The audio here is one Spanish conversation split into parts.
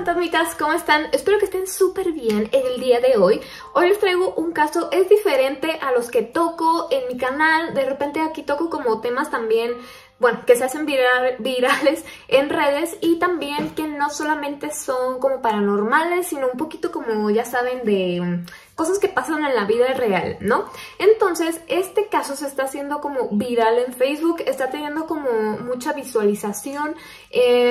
fantasmitas, ¿cómo están? Espero que estén súper bien el día de hoy. Hoy les traigo un caso, es diferente a los que toco en mi canal. De repente aquí toco como temas también, bueno, que se hacen virales en redes, y también que no solamente son como paranormales, sino un poquito como, ya saben, de cosas que pasan en la vida real, ¿no? Entonces, este caso se está haciendo como viral en Facebook, está teniendo como mucha visualización,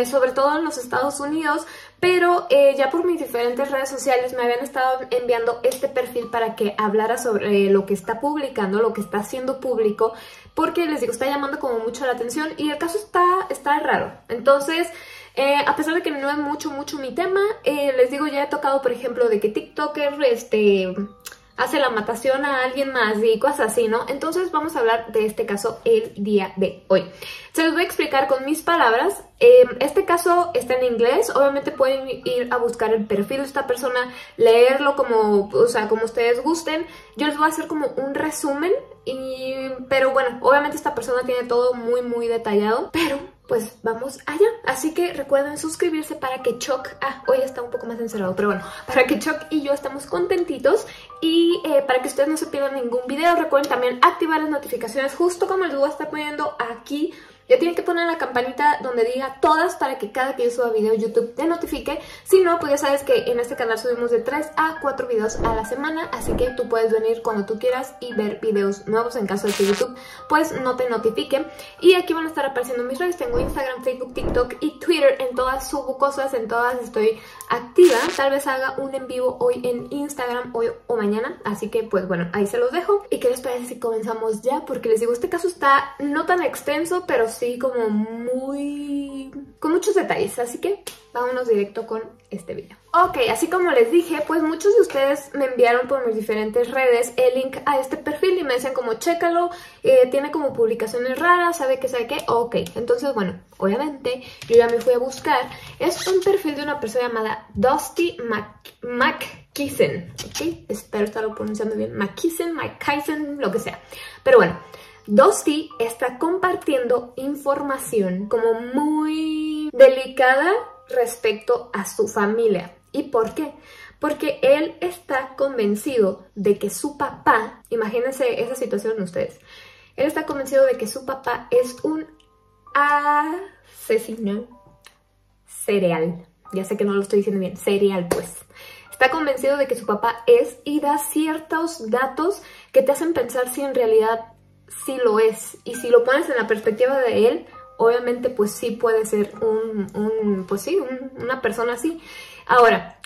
sobre todo en los Estados Unidos, pero ya por mis diferentes redes sociales me habían estado enviando este perfil para que hablara sobre lo que está publicando, lo que está haciendo público, porque les digo, está llamando como mucho la atención y el caso está raro. Entonces, a pesar de que no es mucho mi tema, les digo, ya he tocado, por ejemplo, de que TikToker hace la matación a alguien más y cosas así, ¿no? Entonces vamos a hablar de este caso el día de hoy. Se los voy a explicar con mis palabras. Este caso está en inglés, obviamente pueden ir a buscar el perfil de esta persona, leerlo como, o sea, como ustedes gusten. Yo les voy a hacer como un resumen, pero bueno, obviamente esta persona tiene todo muy detallado, pero pues vamos allá. Así que recuerden suscribirse para que Choc, hoy está un poco más encerrado, pero bueno, para que Choc y yo estamos contentitos, y para que ustedes no se pierdan ningún video. Recuerden también activar las notificaciones, justo como les voy a estar poniendo aquí. Ya tienen que poner la campanita donde diga todas para que cada que yo suba video YouTube te notifique. Si no, pues ya sabes que en este canal subimos de 3 a 4 videos a la semana, así que tú puedes venir cuando tú quieras y ver videos nuevos en caso de que YouTube pues no te notifique. Y aquí van a estar apareciendo mis redes, tengo Instagram, Facebook, TikTok y Twitter, en todas subo cosas, en todas estoy activa. Tal vez haga un en vivo hoy en Instagram, hoy o mañana, así que pues bueno, ahí se los dejo. ¿Y qué les parece si comenzamos ya? Porque les digo, este caso está no tan extenso, pero sí, como muy, con muchos detalles, así que vámonos directo con este video. Ok, así como les dije, pues muchos de ustedes me enviaron por mis diferentes redes el link a este perfil y me dicen como, chécalo, tiene como publicaciones raras, sabe qué, ok. Entonces, bueno, obviamente yo ya me fui a buscar. Es un perfil de una persona llamada Dusty McKissen, ok, espero estarlo pronunciando bien, McKissen, lo que sea, pero bueno. Dusty está compartiendo información como muy delicada respecto a su familia. ¿Y por qué? Porque él está convencido de que su papá, imagínense esa situación ustedes, él está convencido de que su papá es un asesino serial. Ya sé que no lo estoy diciendo bien, serial pues. Está convencido de que su papá es, y da ciertos datos que te hacen pensar si en realidad sí lo es, y si lo pones en la perspectiva de él, obviamente pues sí puede ser una persona así. Ahora,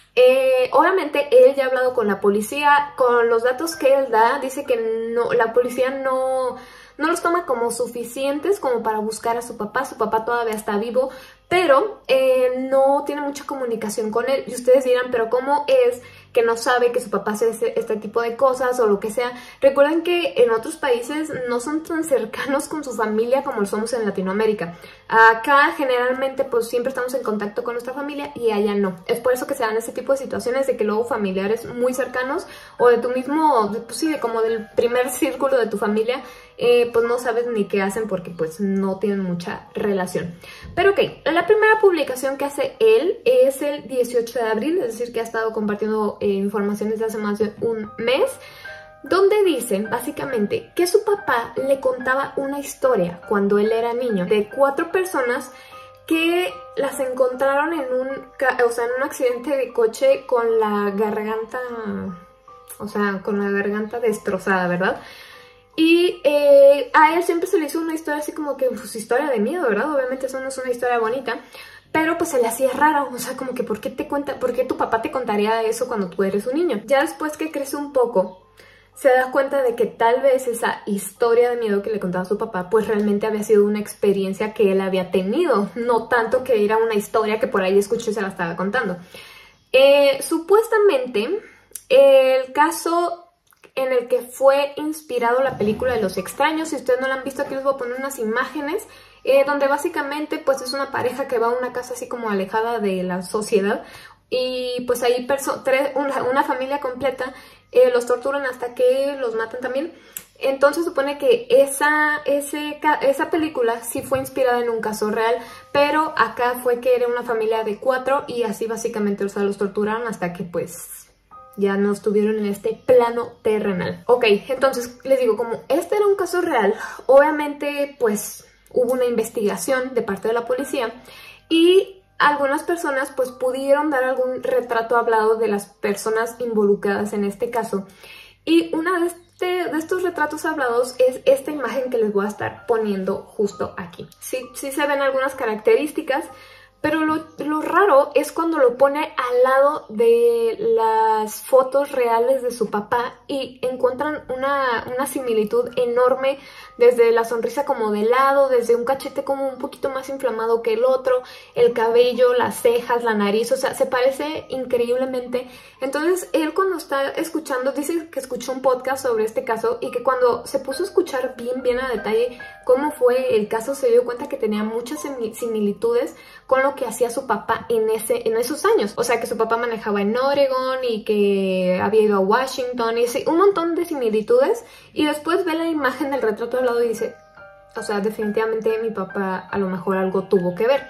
obviamente él ya ha hablado con la policía, con los datos que él da, dice que no, la policía no los toma como suficientes como para buscar a su papá todavía está vivo, pero no tiene mucha comunicación con él. Y ustedes dirán, pero ¿cómo es que no sabe que su papá hace este tipo de cosas o lo que sea? Recuerden que en otros países no son tan cercanos con su familia como lo somos en Latinoamérica. Acá generalmente pues siempre estamos en contacto con nuestra familia y allá no. Es por eso que se dan este tipo de situaciones de que luego familiares muy cercanos o de tu mismo, pues sí, de como del primer círculo de tu familia, pues no sabes ni qué hacen porque pues no tienen mucha relación. Pero ok, la primera publicación que hace él es el 18 de abril, es decir que ha estado compartiendo información desde hace más de un mes, donde dicen básicamente que su papá le contaba una historia cuando él era niño de 4 personas que las encontraron en un accidente de coche con la garganta, o sea, con la garganta destrozada, ¿verdad? Y a él siempre se le hizo una historia así como que, pues, historia de miedo, ¿verdad? Obviamente eso no es una historia bonita, pero pues se le hacía raro, o sea, como que ¿por qué tu papá te contaría eso cuando tú eres un niño? Ya después que crece un poco, se da cuenta de que tal vez esa historia de miedo que le contaba su papá, pues realmente había sido una experiencia que él había tenido, no tanto que era una historia que por ahí escuché y se la estaba contando. Supuestamente, el caso en el que fue inspirado la película de Los Extraños. Si ustedes no la han visto, aquí les voy a poner unas imágenes donde básicamente pues es una pareja que va a una casa así como alejada de la sociedad y pues ahí una familia completa los torturan hasta que los matan también. Entonces supone que esa película sí fue inspirada en un caso real, pero acá fue que era una familia de 4 y así básicamente, o sea, los torturaron hasta que pues ya no estuvieron en este plano terrenal. Ok, entonces les digo, como este era un caso real, obviamente pues hubo una investigación de parte de la policía y algunas personas pues pudieron dar algún retrato hablado de las personas involucradas en este caso. Y una de estos retratos hablados es esta imagen que les voy a estar poniendo justo aquí. Sí se ven algunas características, pero lo raro es cuando lo pone al lado de las fotos reales de su papá y encuentran una similitud enorme, desde la sonrisa como de lado, desde un cachete como un poquito más inflamado que el otro, el cabello, las cejas, la nariz, o sea, se parece increíblemente. Entonces él, cuando está escuchando, dice que escuchó un podcast sobre este caso y que cuando se puso a escuchar bien a detalle cómo fue el caso, se dio cuenta que tenía muchas similitudes con lo que hacía su papá en esos años. O sea, que su papá manejaba en Oregon y que había ido a Washington y así, un montón de similitudes. Y después ve la imagen del retrato al lado y dice, o sea, definitivamente mi papá a lo mejor algo tuvo que ver.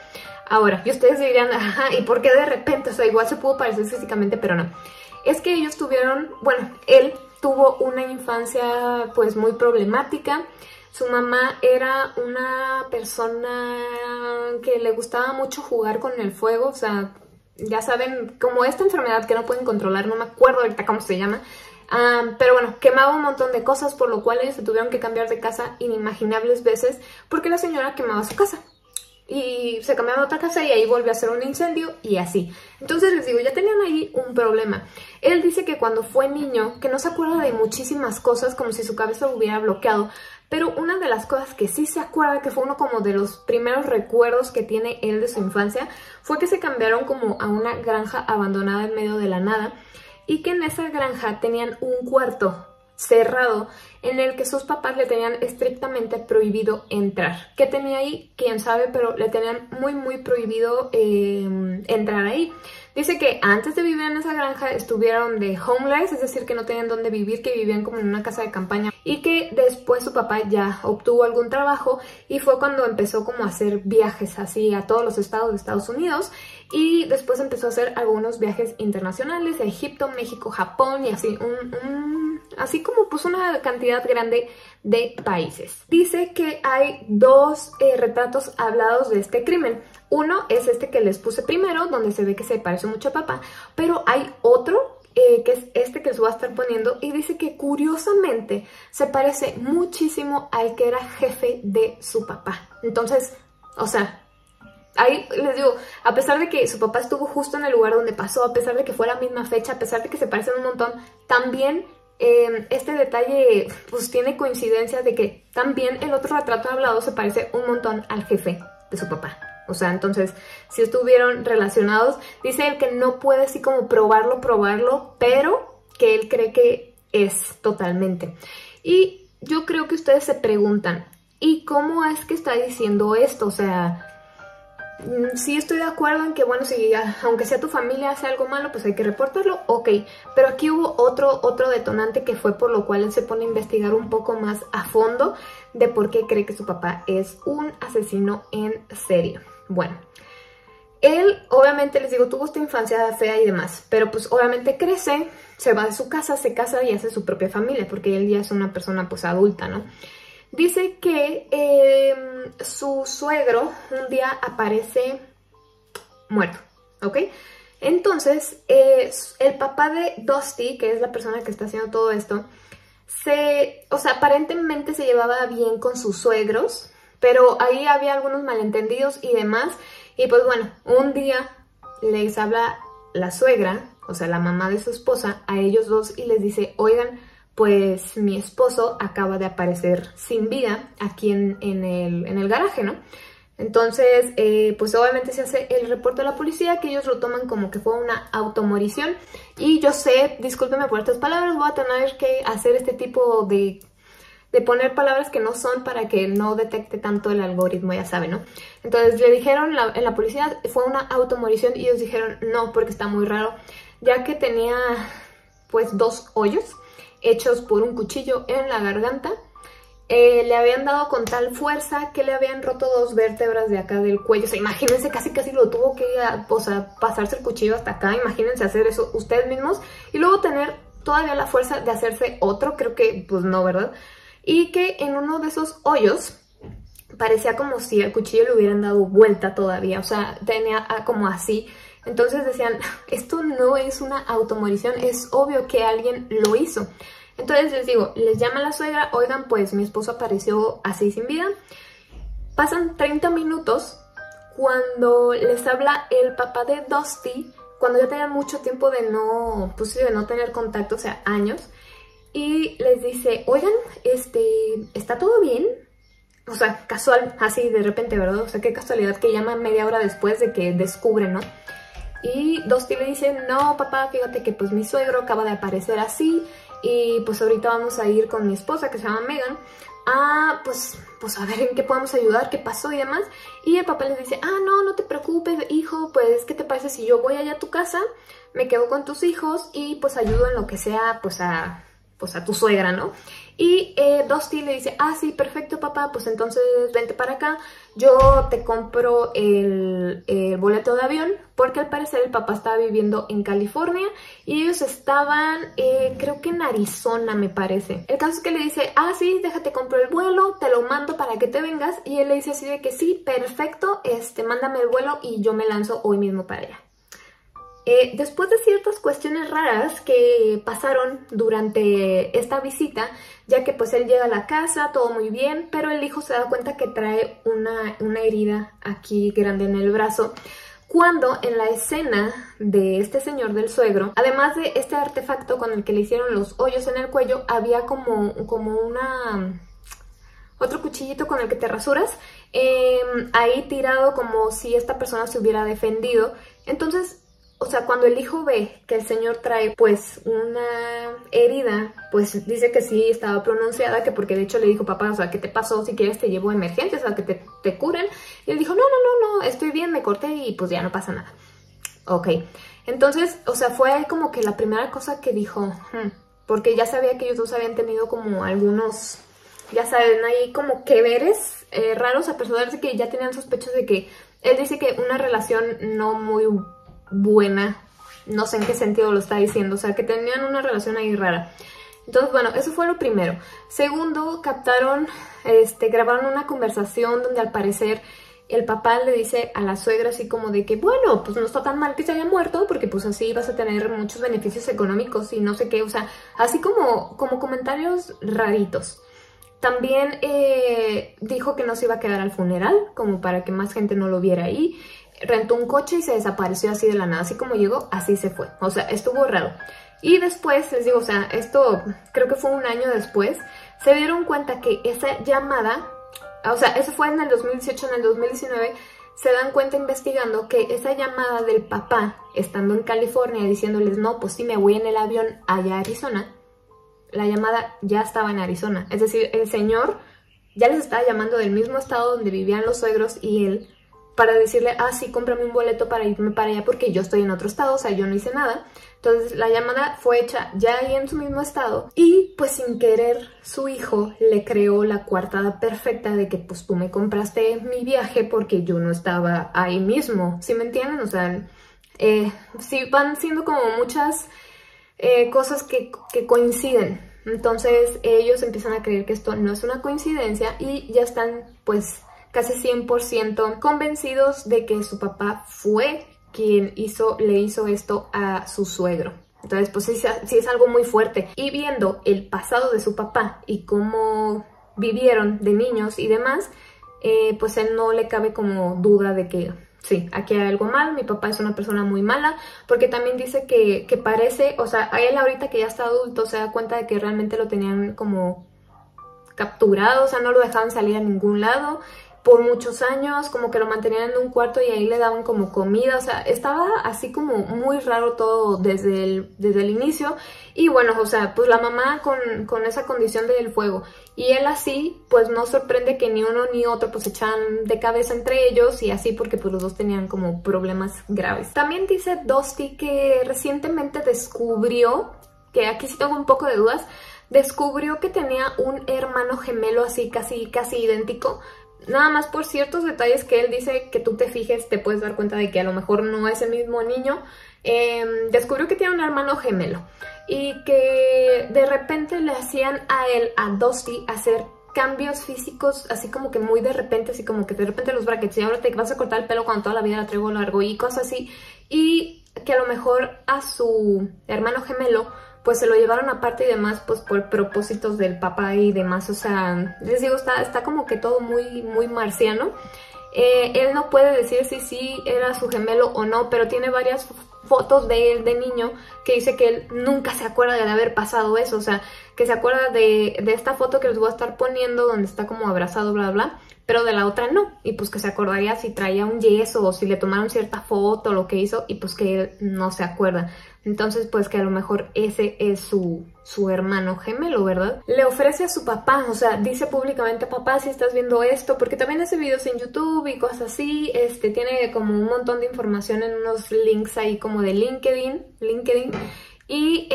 Ahora, y ustedes dirían, ajá, ¿y por qué de repente? O sea, igual se pudo parecer físicamente, pero no. Es que ellos tuvieron, bueno, él tuvo una infancia pues muy problemática. Su mamá era una persona que le gustaba mucho jugar con el fuego, o sea, ya saben, como esta enfermedad que no pueden controlar, no me acuerdo ahorita cómo se llama, pero bueno, quemaba un montón de cosas, por lo cual ellos se tuvieron que cambiar de casa inimaginables veces, porque la señora quemaba su casa. Y se cambiaron a otra casa y ahí volvió a hacer un incendio y así. Entonces les digo, ya tenían ahí un problema. Él dice que cuando fue niño, que no se acuerda de muchísimas cosas, como si su cabeza lo hubiera bloqueado. Pero una de las cosas que sí se acuerda, que fue uno como de los primeros recuerdos que tiene él de su infancia, fue que se cambiaron como a una granja abandonada en medio de la nada. Y que en esa granja tenían un cuarto cerrado en el que sus papás le tenían estrictamente prohibido entrar. ¿Qué tenía ahí? Quién sabe, pero le tenían muy prohibido entrar ahí. Dice que antes de vivir en esa granja estuvieron de homeless, es decir, que no tenían dónde vivir, que vivían como en una casa de campaña, y que después su papá ya obtuvo algún trabajo y fue cuando empezó como a hacer viajes así a todos los estados de Estados Unidos, y después empezó a hacer algunos viajes internacionales a Egipto, México, Japón y así, así como pues una cantidad grande de países. Dice que hay dos retratos hablados de este crimen. Uno es este que les puse primero, donde se ve que se parece mucho a papá, pero hay otro que es este que les voy a estar poniendo, y dice que curiosamente se parece muchísimo al que era jefe de su papá. Entonces, o sea, ahí les digo, a pesar de que su papá estuvo justo en el lugar donde pasó, a pesar de que fue la misma fecha, a pesar de que se parecen un montón, también este detalle pues tiene coincidencia de que también el otro retrato hablado se parece un montón al jefe de su papá. O sea, entonces, si estuvieron relacionados. Dice él que no puede así como probarlo, pero que él cree que es totalmente. Y yo creo que ustedes se preguntan, ¿y cómo es que está diciendo esto? O sea, sí estoy de acuerdo en que, bueno, si aunque sea tu familia hace algo malo, pues hay que reportarlo, ok. Pero aquí hubo otro detonante que fue por lo cual él se pone a investigar un poco más a fondo de por qué cree que su papá es un asesino en serie. Bueno, él obviamente, les digo, tuvo esta infancia fea y demás, pero pues obviamente crece, se va de su casa, se casa y hace su propia familia, porque él ya es una persona pues adulta, ¿no? Dice que su suegro un día aparece muerto, ¿ok? Entonces, el papá de Dusty, que es la persona que está haciendo todo esto, o sea, aparentemente se llevaba bien con sus suegros, pero ahí había algunos malentendidos y demás. Y pues bueno, un día les habla la suegra, o sea, la mamá de su esposa, a ellos dos y les dice, oigan, pues mi esposo acaba de aparecer sin vida aquí en el garaje, ¿no? Entonces, pues obviamente se hace el reporte a la policía, que ellos lo toman como que fue una automorición. Y yo sé, discúlpenme por estas palabras, voy a tener que hacer este tipo de poner palabras que no son para que no detecte tanto el algoritmo, ya saben, ¿no? Entonces le dijeron en la policía, fue una automorición, y ellos dijeron no, porque está muy raro, ya que tenía pues dos hoyos hechos por un cuchillo en la garganta. Le habían dado con tal fuerza que le habían roto dos vértebras de acá del cuello. O sea, imagínense, casi lo tuvo que, o sea, pasarse el cuchillo hasta acá. Imagínense hacer eso ustedes mismos y luego tener todavía la fuerza de hacerse otro. Creo que, pues no, ¿verdad? Y que en uno de esos hoyos parecía como si el cuchillo le hubieran dado vuelta todavía. O sea, tenía como así. Entonces decían, esto no es una automorición, es obvio que alguien lo hizo. Entonces les digo, les llama la suegra, oigan, pues mi esposo apareció así sin vida. Pasan 30 minutos cuando les habla el papá de Dusty, cuando ya tenían mucho tiempo de no, pues, de no tener contacto, o sea, años. Y les dice, oigan, ¿está todo bien? O sea, casual, así de repente, ¿verdad? O sea, qué casualidad que llama media hora después de que descubren, ¿no? Y Dusty le dice, no, papá, fíjate que pues mi suegro acaba de aparecer así. Y pues ahorita vamos a ir con mi esposa, que se llama Megan, a pues a ver en qué podemos ayudar, qué pasó y demás. Y el papá les dice, ah, no, no te preocupes, hijo, pues ¿qué te parece si yo voy allá a tu casa, me quedo con tus hijos y pues ayudo en lo que sea pues a tu suegra, ¿no? Y Dusty le dice, ah, sí, perfecto, papá, pues entonces vente para acá, yo te compro el boleto de avión, porque al parecer el papá estaba viviendo en California y ellos estaban, creo que en Arizona, me parece. El caso es que le dice, ah, sí, déjate, compro el vuelo, te lo mando para que te vengas, y él le dice así de que sí, perfecto, mándame el vuelo y yo me lanzo hoy mismo para allá. Después de ciertas cuestiones raras que pasaron durante esta visita, ya que pues él llega a la casa, todo muy bien, pero el hijo se da cuenta que trae una herida aquí grande en el brazo, cuando en la escena de este señor del suegro, además de este artefacto con el que le hicieron los hoyos en el cuello, había como una... otro cuchillito con el que te rasuras, ahí tirado como si esta persona se hubiera defendido. Entonces... o sea, cuando el hijo ve que el señor trae, pues, una herida, pues dice que sí estaba pronunciada, que porque de hecho le dijo, papá, o sea, ¿qué te pasó? Si quieres te llevo a emergencias, o sea, que te curen. Y él dijo, no, estoy bien, me corté y pues ya no pasa nada. Ok. Entonces, o sea, fue como que la primera cosa que dijo, porque ya sabía que ellos dos habían tenido como algunos, ya saben, ahí como que veres raros, a personas que ya tenían sospechas de que, él dice que una relación no muy buena, no sé en qué sentido lo está diciendo, o sea, que tenían una relación ahí rara. Entonces, bueno, eso fue lo primero. Segundo, captaron, grabaron una conversación donde al parecer el papá le dice a la suegra así como de que, bueno, pues no está tan mal que se haya muerto, porque pues así vas a tener muchos beneficios económicos y no sé qué, o sea, así como comentarios raritos. También dijo que no se iba a quedar al funeral, como para que más gente no lo viera ahí. Rentó un coche y se desapareció así de la nada, así como llegó, así se fue. O sea, estuvo raro. Y después, les digo, o sea, esto creo que fue un año después, se dieron cuenta que esa llamada, o sea, eso fue en el 2018, en el 2019, se dan cuenta investigando que esa llamada del papá, estando en California, diciéndoles, no, pues sí, me voy en el avión allá a Arizona, la llamada ya estaba en Arizona. Es decir, el señor ya les estaba llamando del mismo estado donde vivían los suegros y él, para decirle, ah, sí, cómprame un boleto para irme para allá porque yo estoy en otro estado, o sea, yo no hice nada. Entonces, la llamada fue hecha ya ahí en su mismo estado y, pues, sin querer, su hijo le creó la coartada perfecta de que, pues, tú me compraste mi viaje porque yo no estaba ahí mismo. ¿Sí me entienden? O sea, sí van siendo como muchas cosas que coinciden. Entonces, ellos empiezan a creer que esto no es una coincidencia y ya están, pues... casi 100% convencidos de que su papá fue quien le hizo esto a su suegro. Entonces, pues sí es algo muy fuerte. Y viendo el pasado de su papá y cómo vivieron de niños y demás, pues él no le cabe como duda de que sí, aquí hay algo mal, mi papá es una persona muy mala, porque también dice que parece, o sea, a él ahorita que ya está adulto se da cuenta de que realmente lo tenían como capturado, o sea, no lo dejaban salir a ningún lado, por muchos años, como que lo mantenían en un cuarto y ahí le daban como comida, o sea, estaba así como muy raro todo desde el inicio. Y bueno, o sea, pues la mamá con esa condición del fuego y él así, pues no sorprende que ni uno ni otro pues echaban de cabeza entre ellos y así, porque pues los dos tenían como problemas graves. También dice Dusty que recientemente descubrió, que aquí sí tengo un poco de dudas, descubrió que tenía un hermano gemelo así casi idéntico. Nada más por ciertos detalles que él dice que tú te fijes, te puedes dar cuenta de que a lo mejor no es el mismo niño. Descubrió que tiene un hermano gemelo y que de repente le hacían a él, a Dusty, hacer cambios físicos así como que muy de repente, así como que de repente los brackets y ahora te vas a cortar el pelo cuando toda la vida la traigo largo y cosas así. Y que a lo mejor a su hermano gemelo pues se lo llevaron aparte y demás, pues por propósitos del papá y demás. O sea, les digo, está como que todo muy marciano. Él no puede decir si sí era su gemelo o no, pero tiene varias fotos de él de niño que dice que él nunca se acuerda de haber pasado eso. O sea, que se acuerda de esta foto que les voy a estar poniendo donde está como abrazado, bla, bla, pero de la otra no. Y pues que se acordaría si traía un yeso o si le tomaron cierta foto, lo que hizo, y pues que él no se acuerda. Entonces pues que a lo mejor ese es su hermano gemelo, ¿verdad? Le ofrece a su papá, o sea, dice públicamente, papá, si estás viendo esto, porque también hace videos en YouTube y cosas así, tiene como un montón de información en unos links ahí como de LinkedIn, y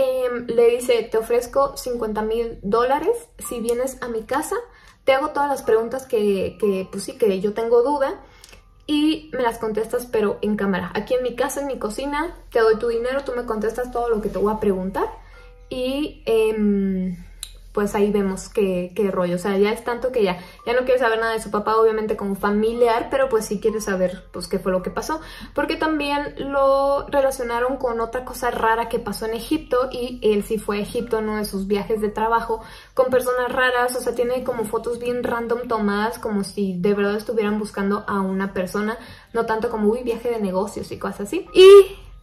le dice, te ofrezco $50,000 si vienes a mi casa, te hago todas las preguntas que pues sí, que yo tengo duda, y me las contestas pero en cámara, aquí en mi casa, en mi cocina, te doy tu dinero, tú me contestas todo lo que te voy a preguntar y pues ahí vemos qué rollo. O sea, ya es tanto que ya no quiere saber nada de su papá, obviamente como familiar, pero pues sí quiere saber pues qué fue lo que pasó, porque también lo relacionaron con otra cosa rara que pasó en Egipto, y él sí fue a Egipto en uno de sus viajes de trabajo con personas raras. O sea, tiene como fotos bien random tomadas como si de verdad estuvieran buscando a una persona, no tanto como uy, viaje de negocios y cosas así. Y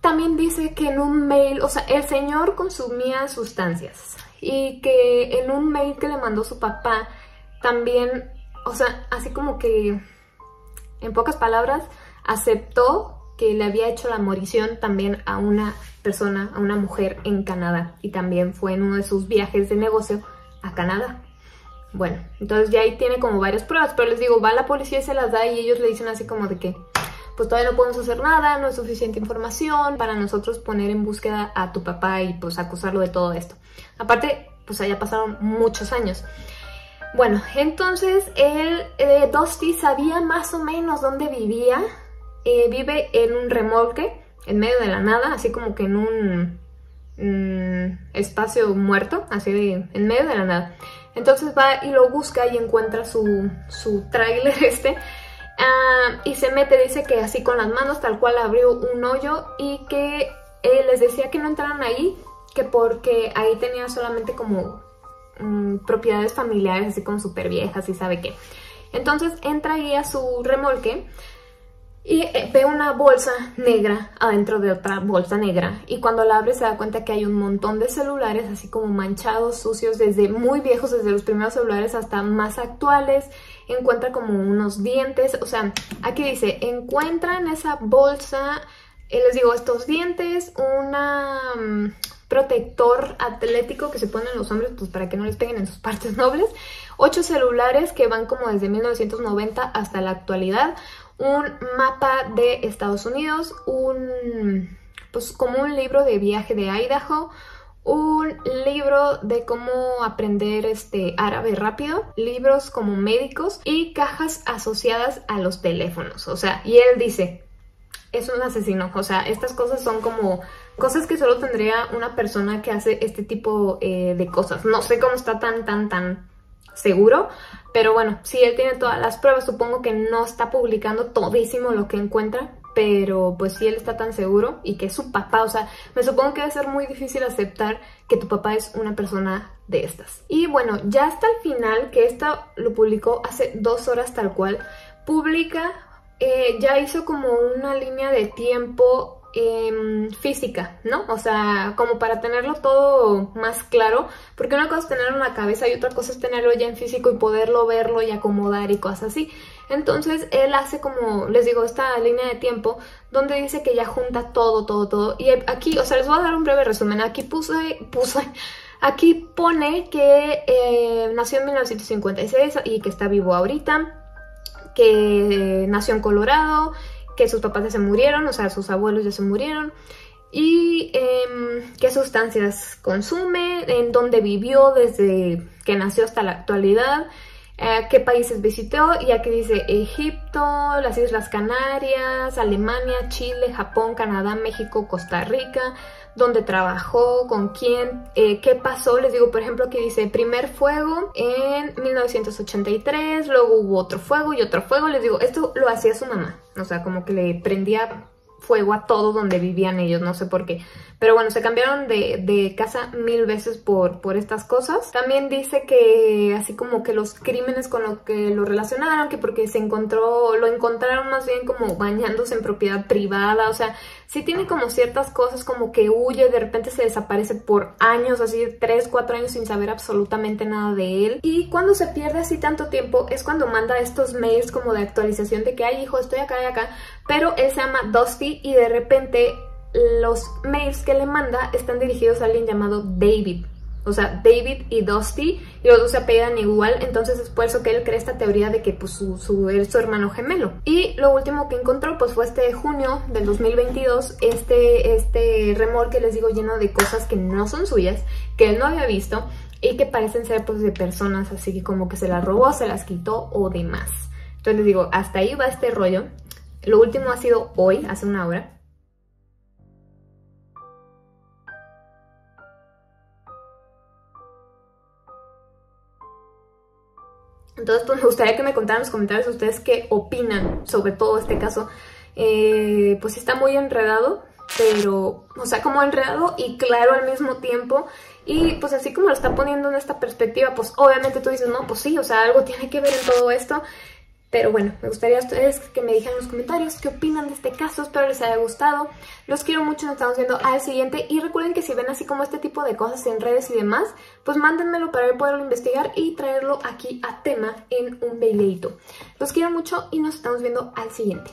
también dice que en un mail, o sea, el señor consumía sustancias y que en un mail que le mandó su papá también, o sea, así como que en pocas palabras aceptó que le había hecho la morición también a una persona, a una mujer en Canadá, y también fue en uno de sus viajes de negocio a Canadá. Bueno, entonces ya ahí tiene como varias pruebas, pero les digo, va la policía y se las da y ellos le dicen así como de que pues todavía no podemos hacer nada, no es suficiente información para nosotros poner en búsqueda a tu papá y pues acusarlo de todo esto. Aparte, pues allá pasaron muchos años. Bueno, entonces Dusty sabía más o menos dónde vivía. Vive en un remolque, en medio de la nada, así como que en un espacio muerto, así de, en medio de la nada. Entonces va y lo busca y encuentra su tráiler y se mete, dice que así con las manos, tal cual abrió un hoyo, y que les decía que no entraran ahí, que porque ahí tenía solamente como propiedades familiares así como súper viejas y sabe qué. Entonces entra ahí a su remolque y ve una bolsa negra adentro de otra bolsa negra, y cuando la abre se da cuenta que hay un montón de celulares así como manchados, sucios, desde muy viejos, desde los primeros celulares hasta más actuales. Encuentra como unos dientes, o sea, aquí dice, encuentra en esa bolsa, les digo, estos dientes, un protector atlético que se ponen los hombres pues para que no les peguen en sus partes nobles, 8 celulares que van como desde 1990 hasta la actualidad, un mapa de Estados Unidos, pues como un libro de viaje de Idaho, un libro de cómo aprender árabe rápido, libros como médicos y cajas asociadas a los teléfonos. O sea, y él dice, es un asesino. O sea, estas cosas son como cosas que solo tendría una persona que hace este tipo de cosas. No sé cómo está tan seguro, pero bueno, si él tiene todas las pruebas, supongo que no está publicando todísimo lo que encuentra, pero pues si él está tan seguro y que es su papá, o sea, me supongo que debe ser muy difícil aceptar que tu papá es una persona de estas. Y bueno, ya hasta el final, que esto lo publicó hace 2 horas tal cual, publica, ya hizo como una línea de tiempo física, ¿no? O sea, como para tenerlo todo más claro, porque una cosa es tenerlo en la cabeza y otra cosa es tenerlo ya en físico y poderlo verlo y acomodar y cosas así. Entonces él hace como, les digo, esta línea de tiempo donde dice que ya junta todo, y aquí, o sea, les voy a dar un breve resumen. Aquí aquí pone que nació en 1956 y que está vivo ahorita, que nació en Colorado, que sus papás ya se murieron, o sea, sus abuelos ya se murieron, y qué sustancias consume, en dónde vivió desde que nació hasta la actualidad, qué países visitó, y aquí dice Egipto, las Islas Canarias, Alemania, Chile, Japón, Canadá, México, Costa Rica, dónde trabajó, con quién, qué pasó. Les digo, por ejemplo, aquí dice primer fuego en 1983, luego hubo otro fuego y otro fuego. Les digo, esto lo hacía su mamá, o sea, como que le prendía fuego a todo donde vivían ellos, no sé por qué. Pero bueno, se cambiaron de casa 1000 veces por estas cosas. También dice que así como que los crímenes con lo que lo relacionaron, que porque lo encontraron más bien como bañándose en propiedad privada. O sea, sí tiene como ciertas cosas, como que huye, de repente se desaparece por años, así 3, 4 años sin saber absolutamente nada de él. Y cuando se pierde así tanto tiempo es cuando manda estos mails como de actualización de que, ay hijo, estoy acá y acá. Pero él se llama Dusty y de repente los mails que le manda están dirigidos a alguien llamado David. O sea, David y Dusty, y los dos se apellidan igual, entonces es por eso que él cree esta teoría de que pues, es su hermano gemelo. Y lo último que encontró pues fue este junio del 2022, este remolque, les digo, lleno de cosas que no son suyas, que él no había visto y que parecen ser pues de personas, así que como que se las robó, se las quitó o demás. Entonces les digo, hasta ahí va este rollo. Lo último ha sido hoy, hace una hora. Entonces pues me gustaría que me contaran en los comentarios ustedes qué opinan sobre todo este caso. Pues sí está muy enredado, pero, o sea, como enredado y claro al mismo tiempo. Y pues así como lo está poniendo en esta perspectiva, pues obviamente tú dices, no, pues sí, o sea, algo tiene que ver en todo esto. Pero bueno, me gustaría a ustedes que me dijeran en los comentarios qué opinan de este caso. Espero les haya gustado. Los quiero mucho, nos estamos viendo al siguiente. Y recuerden que si ven así como este tipo de cosas en redes y demás, pues mándenmelo para poderlo investigar y traerlo aquí a tema en un videito. Los quiero mucho y nos estamos viendo al siguiente.